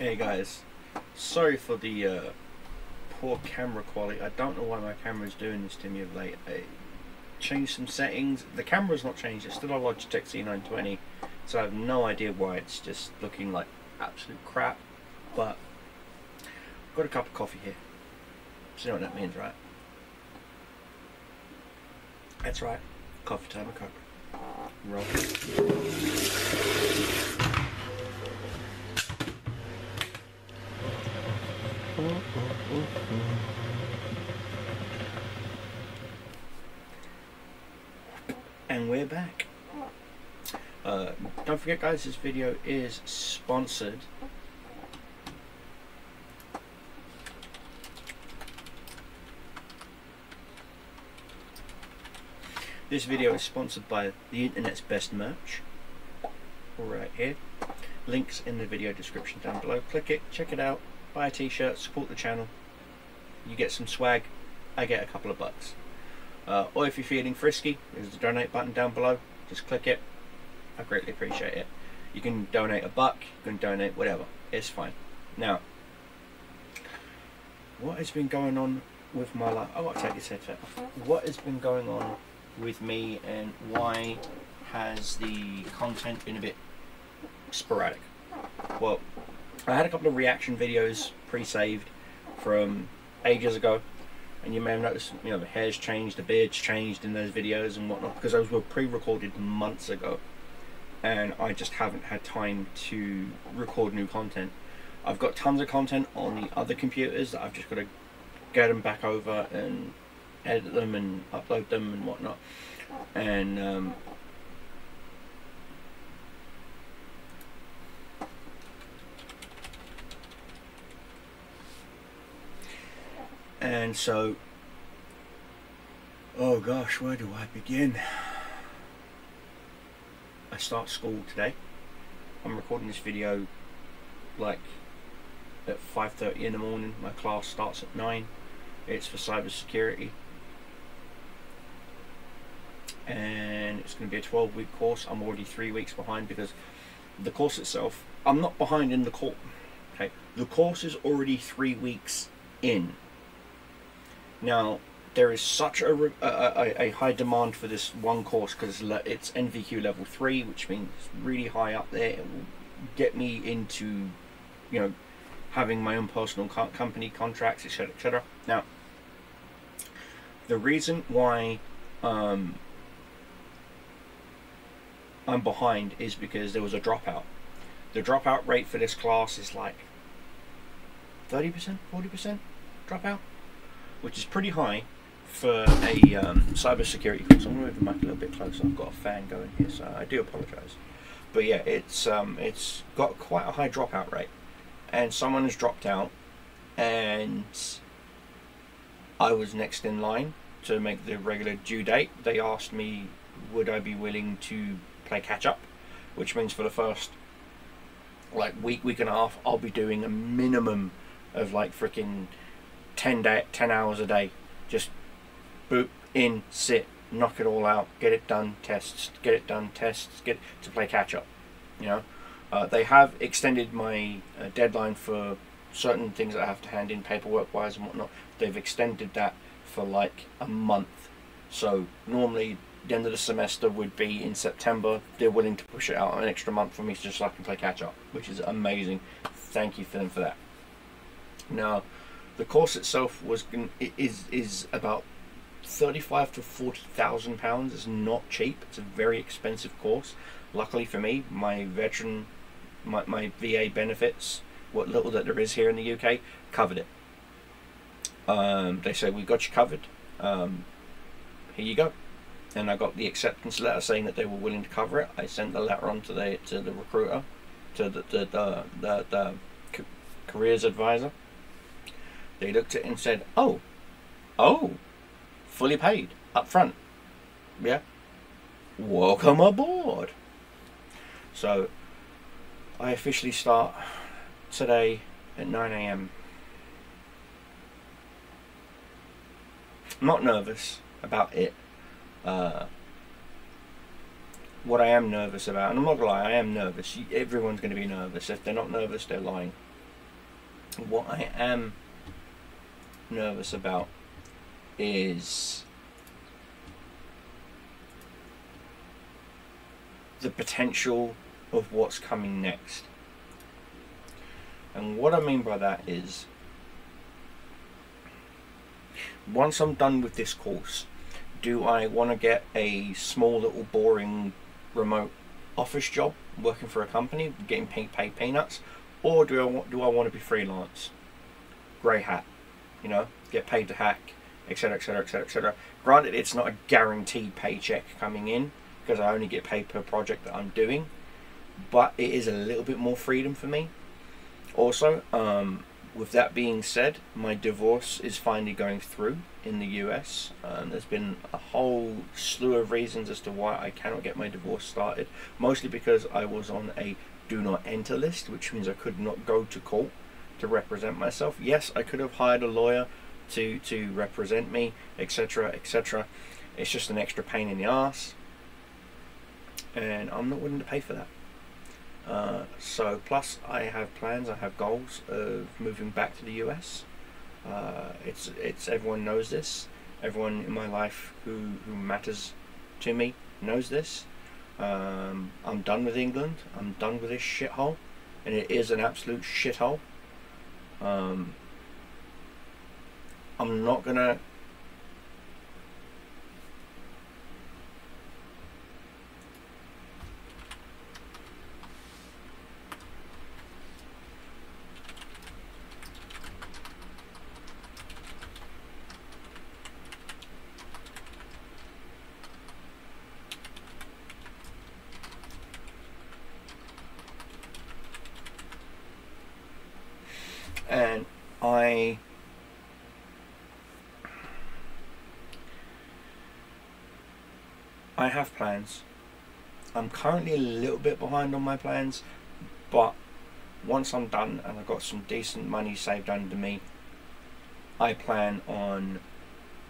Hey guys, sorry for the poor camera quality. I don't know why my camera's doing this to me of late. I changed some settings. The camera's not changed, it's still a Logitech C920, so I have no idea why it's just looking like absolute crap, but I've got a cup of coffee here, so you know what that means, right? That's right, coffee time and coffee. Roll. And we're back. Don't forget guys, this video is sponsored by the internet's best merch, right here. Links in the video description down below. Click it, check it out, buy a t-shirt, support the channel. You get some swag, I get a couple of bucks. Or if you're feeling frisky, there's the donate button down below. Just click it, I greatly appreciate it. You can donate $1, you can donate whatever, it's fine. Now, what has been going on with my life? Oh, I'll take this headset off. What has been going on with me, and why has the content been a bit sporadic? Well, I had a couple of reaction videos pre-saved from ages ago, and you may have noticed, you know, the hair's changed, the beard's changed in those videos and whatnot, because those were pre-recorded months ago, and I just haven't had time to record new content. I've got tons of content on the other computers that I've just got to get them back over and edit them and upload them and whatnot, and so, oh gosh, where do I begin? I start school today. I'm recording this video like at 5:30 in the morning. My class starts at 9. It's for cybersecurity, and it's going to be a 12-week course. I'm already 3 weeks behind because the course itself, I'm not behind in the course, okay? The course is already 3 weeks in. Now, there is such a high demand for this one course because it's NVQ level 3, which means it's really high up there. It will get me into, you know, having my own personal company contracts, etc., etc. Now, the reason why I'm behind is because there was a dropout. The dropout rate for this class is like 30%, 40% dropout, which is pretty high for a cybersecurity course. I'm going to move the mic a little bit closer. I've got a fan going here, so I do apologise. But yeah, it's got quite a high dropout rate, and someone has dropped out, and I was next in line to make the regular due date. They asked me would I be willing to play catch up, which means for the first like week and a half, I'll be doing a minimum of like freaking 10 hours a day, just boop in, sit, knock it all out, get it done, tests, get it done, tests, get to play catch up, you know. They have extended my deadline for certain things that I have to hand in paperwork wise and whatnot. They've extended that for like a month. So normally the end of the semester would be in September. They're willing to push it out an extra month for me just so I can play catch up, which is amazing. Thank you for them for that. Now, the course itself is about £35,000 to £40,000. It's not cheap. It's a very expensive course. Luckily for me, my veteran, my VA benefits, what little that there is here in the UK, covered it. They say, we got you covered, here you go. And I got the acceptance letter saying that they were willing to cover it. I sent the letter on to the recruiter, to the careers advisor. They looked at it and said, oh, fully paid up front, yeah, welcome aboard. So I officially start today at 9 AM. I'm not nervous about it. What I am nervous about, and I'm not gonna lie, I am nervous. Everyone's gonna be nervous. If they're not nervous, they're lying. What I am nervous about is the potential of what's coming next. And what I mean by that is, once I'm done with this course, do I want to get a small little boring remote office job working for a company, getting paid peanuts, or do I want to be freelance, grey hat, you know, get paid to hack, etc, etc, etc, etc. Granted, it's not a guaranteed paycheck coming in because I only get paid per project that I'm doing, but it is a little bit more freedom for me. Also, with that being said, my divorce is finally going through in the US. There's been a whole slew of reasons as to why I cannot get my divorce started, mostly because I was on a do not enter list, which means I could not go to court to represent myself. Yes, I could have hired a lawyer to represent me, etc, etc. It's just an extra pain in the ass, and I'm not willing to pay for that. So plus I have plans, I have goals of moving back to the US. It's everyone knows this. Everyone in my life who matters to me knows this. I'm done with England. I'm done with this shithole, and it is an absolute shithole. I'm not gonna I have plans. I'm currently a little bit behind on my plans, but once I'm done and I've got some decent money saved under me, I plan on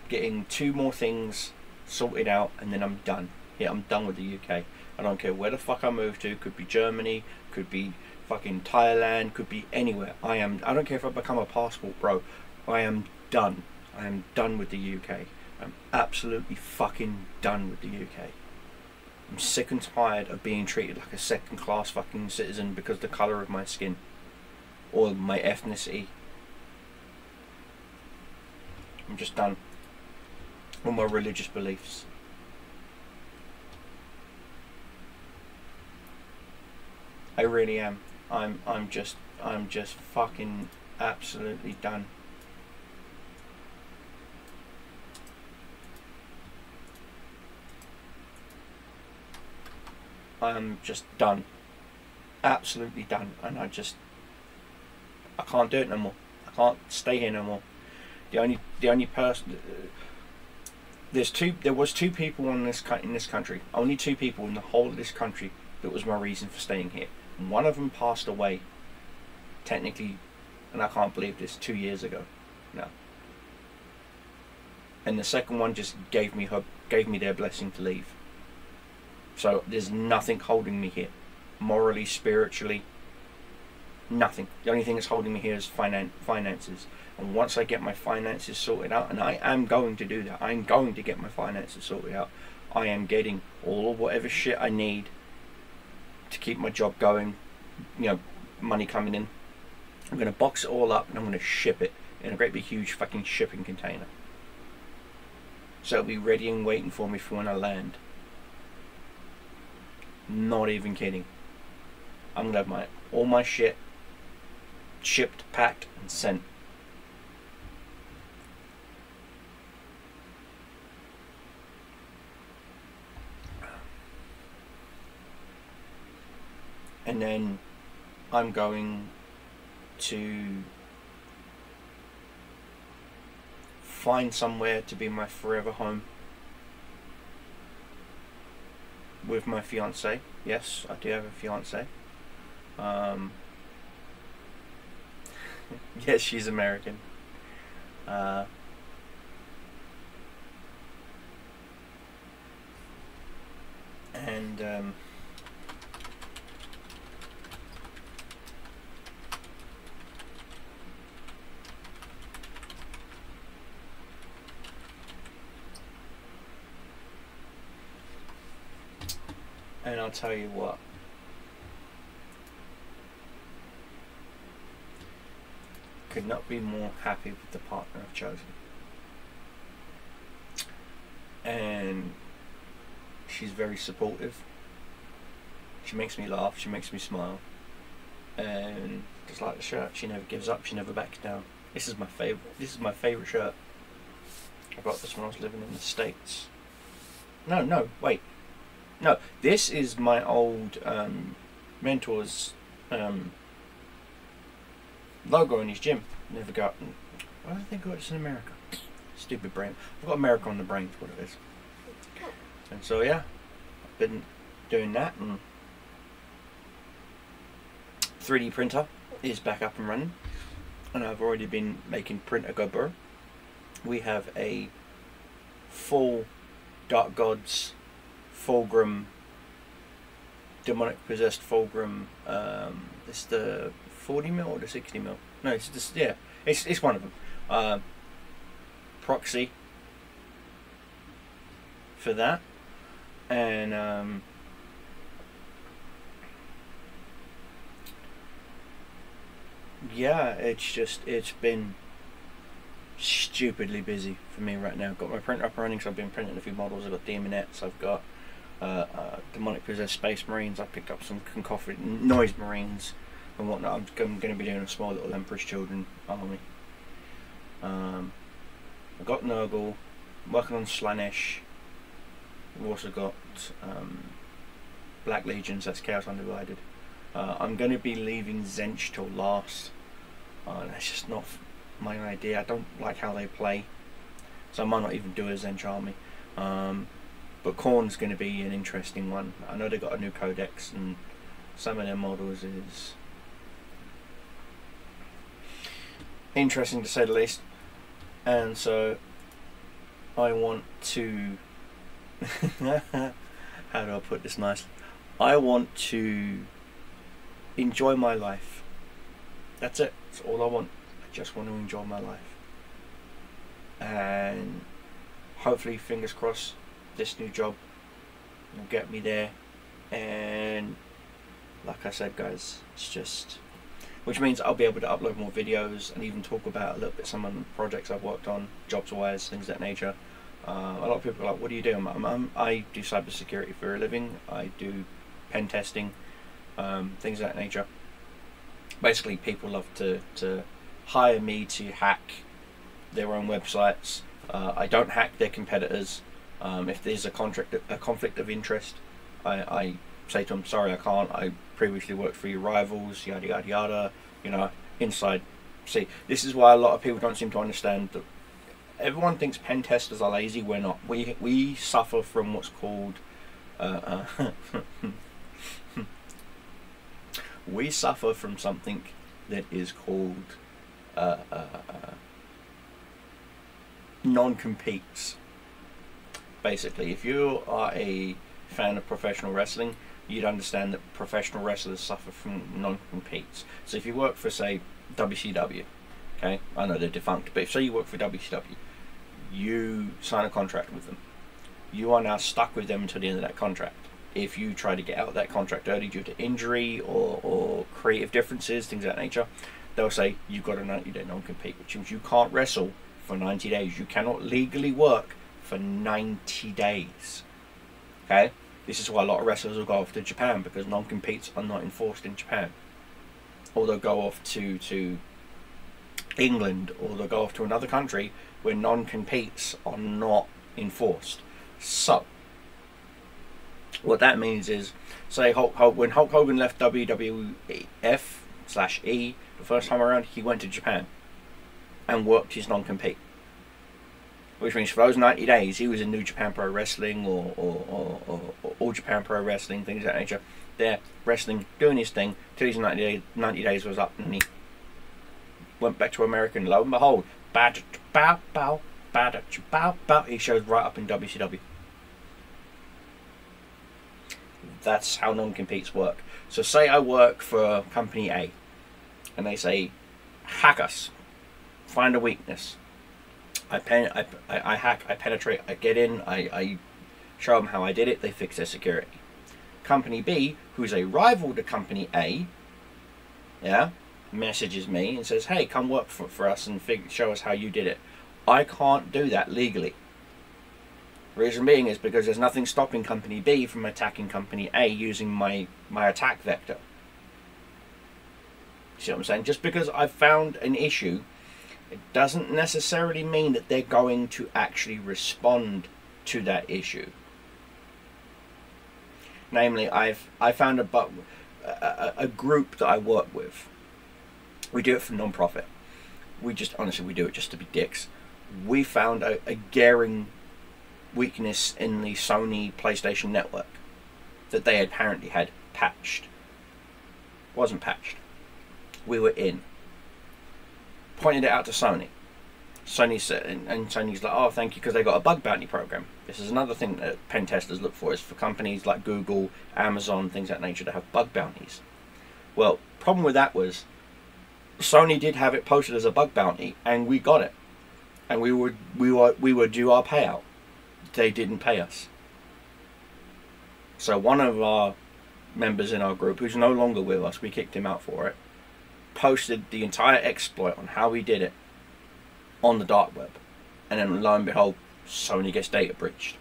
getting 2 more things sorted out, and then I'm done. Yeah, I'm done with the UK. I don't care where the fuck I move to. Could be Germany, could be fucking Thailand, could be anywhere. I don't care if I become a passport, bro. I am done. I am done with the UK. I'm absolutely fucking done with the UK. I'm sick and tired of being treated like a second-class fucking citizen because of the colour of my skin or my ethnicity. I'm just done with my religious beliefs. I really am. I'm just fucking absolutely done. I'm just done, absolutely done, and I can't do it no more. I can't stay here no more. The only person, there was two people in this country, only 2 people in the whole of this country that was my reason for staying here. And one of them passed away, technically, and I can't believe this, 2 years ago, no. And the second one just gave me their blessing to leave. So there's nothing holding me here, morally, spiritually, nothing. The only thing that's holding me here is finances. And once I get my finances sorted out, and I am going to do that, I'm going to get my finances sorted out. I am getting all of whatever shit I need to keep my job going, you know, money coming in. I'm going to box it all up and I'm going to ship it in a great big huge fucking shipping container. So it'll be ready and waiting for me for when I land. Not even kidding. I'm gonna have all my shit shipped, packed, and sent. And then I'm going to find somewhere to be my forever home. With my fiance, yes, I do have a fiance. Yes, she's American. I'll tell you what. Could not be more happy with the partner I've chosen. And she's very supportive. She makes me laugh, she makes me smile. And just like the shirt, she never gives up, she never backs down. This is my favourite. This is my favourite shirt. I got this when I was living in the States. No, wait. No, this is my old mentor's logo in his gym. Never got. Why do I think it's in America? Stupid brain. I've got America on the brain for what it is. And so yeah, I've been doing that, and 3D printer is back up and running. And I've already been making printer go. We have a full Dark Gods, Fulgrim, demonic possessed Fulgrim. It's the 40mm or the 60mm? No, it's just, yeah, it's one of them. Proxy for that, and yeah, it's been stupidly busy for me right now. I've got my printer up and running, so I've been printing a few models. I've got demonettes, I've got demonic possessed space marines. I picked up some concocted noise marines and whatnot. I'm going to be doing a small little Emperor's Children army. I've got Nurgle, I'm working on Slaanesh. We've also got Black Legions, that's Chaos Undivided. I'm going to be leaving Zench till last. That's just not my idea. I don't like how they play, so I might not even do a Zench army. But Khorne's going to be an interesting one. I know they got a new codex, and some of their models is interesting to say the least. And so I want to how do I put this nicely? I want to enjoy my life. That's it. That's all I want. I just want to enjoy my life. And hopefully, fingers crossed, this new job will get me there. And like I said, guys, it's just, which means I'll be able to upload more videos and even talk about a little bit some of the projects I've worked on, jobs-wise, things of that nature. A lot of people are like, what do you do? I do cybersecurity for a living. I do pen testing, things of that nature. Basically, people love to hire me to hack their own websites. I don't hack their competitors. If there's a conflict of interest, I say to them, sorry, I can't. I previously worked for your rivals, yada yada yada, you know, inside. See, this is why a lot of people don't seem to understand that everyone thinks pen testers are lazy. We're not. We suffer from what's called we suffer from something that is called non-competes. Basically, if you are a fan of professional wrestling, you'd understand that professional wrestlers suffer from non-competes. So if you work for, say, WCW, okay, I know they're defunct, but if, say, you work for WCW, you sign a contract with them. You are now stuck with them until the end of that contract. If you try to get out of that contract early due to injury or creative differences, things of that nature, they'll say you've got a 90-day non-compete, which means you can't wrestle for 90 days. You cannot legally work for 90 days. Okay? This is why a lot of wrestlers will go off to Japan, because non-competes are not enforced in Japan. Or they'll go off to England, or they'll go off to another country where non-competes are not enforced. So, what that means is, say when Hulk Hogan left WWF/E the first time around, he went to Japan and worked his non-compete. Which means for those 90 days, he was in New Japan Pro Wrestling or All Japan Pro Wrestling, things of that nature. There, wrestling, doing his thing, till his 90 days was up, and he went back to America, and lo and behold, he showed right up in WCW. That's how non-competes work. So say I work for Company A, and they say, hack us, find a weakness. I hack, I penetrate, I get in, I show them how I did it, they fix their security. Company B, who's a rival to Company A, yeah, messages me and says, hey, come work for us and show us how you did it. I can't do that legally. Reason being is because there's nothing stopping Company B from attacking Company A using my attack vector. See what I'm saying? Just because I've found an issue, it doesn't necessarily mean that they're going to actually respond to that issue. Namely, I found a group that I work with. We do it for non-profit. We just, honestly, we do it just to be dicks. We found a glaring weakness in the Sony PlayStation Network that they apparently had patched. Wasn't patched. We were in. Pointed it out to Sony. Sony said, and Sony's like, oh, thank you, because they got a bug bounty program. This is another thing that pen testers look for, is for companies like Google, Amazon, things of that nature to have bug bounties. Well, problem with that was Sony did have it posted as a bug bounty, and we got it, and we were due our payout. They didn't pay us. So one of our members in our group, who's no longer with us, we kicked him out for it, posted the entire exploit on how we did it on the dark web, and then lo and behold, Sony gets data breached.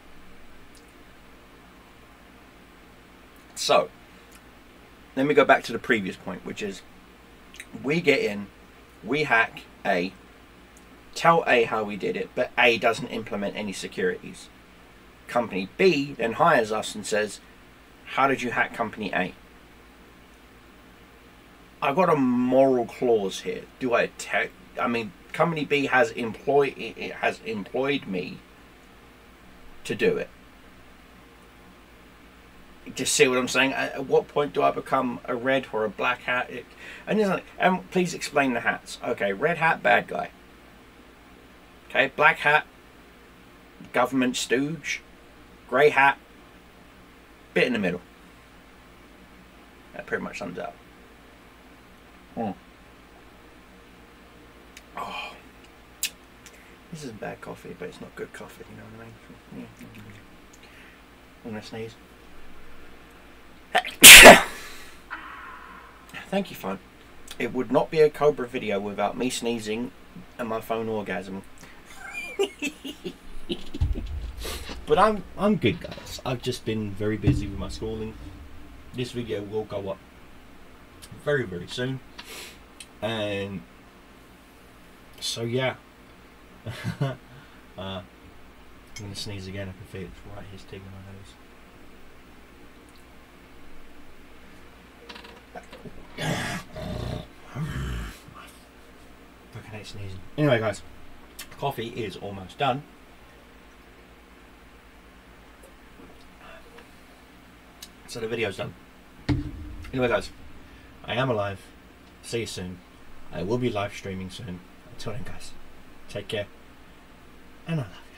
So let me go back to the previous point, which is we get in, we hack A, tell A how we did it, but A doesn't implement any securities. Company B then hires us and says, how did you hack Company A? I've got a moral clause here. Do I attack? I mean, Company B has employed me to do it. Just see what I'm saying? At what point do I become a red or a black hat? And please explain the hats. Okay, red hat, bad guy. Okay, black hat, government stooge. Grey hat, bit in the middle. That pretty much sums up. Mm. Oh, this is bad coffee, but it's not good coffee, you know what I mean? Yeah. I'm gonna sneeze. Thank you, phone. It would not be a Cobra video without me sneezing and my phone orgasm. But I'm good, guys. I've just been very busy with my schooling. This video will go up very, very soon. And so yeah, I'm gonna sneeze again. I can feel it's right here sticking my nose. Fucking hate sneezing. Anyway, guys, coffee is almost done. So the video's done. Anyway, guys, I am alive. See you soon. I will be live streaming soon. Until then, guys, take care, and I love you.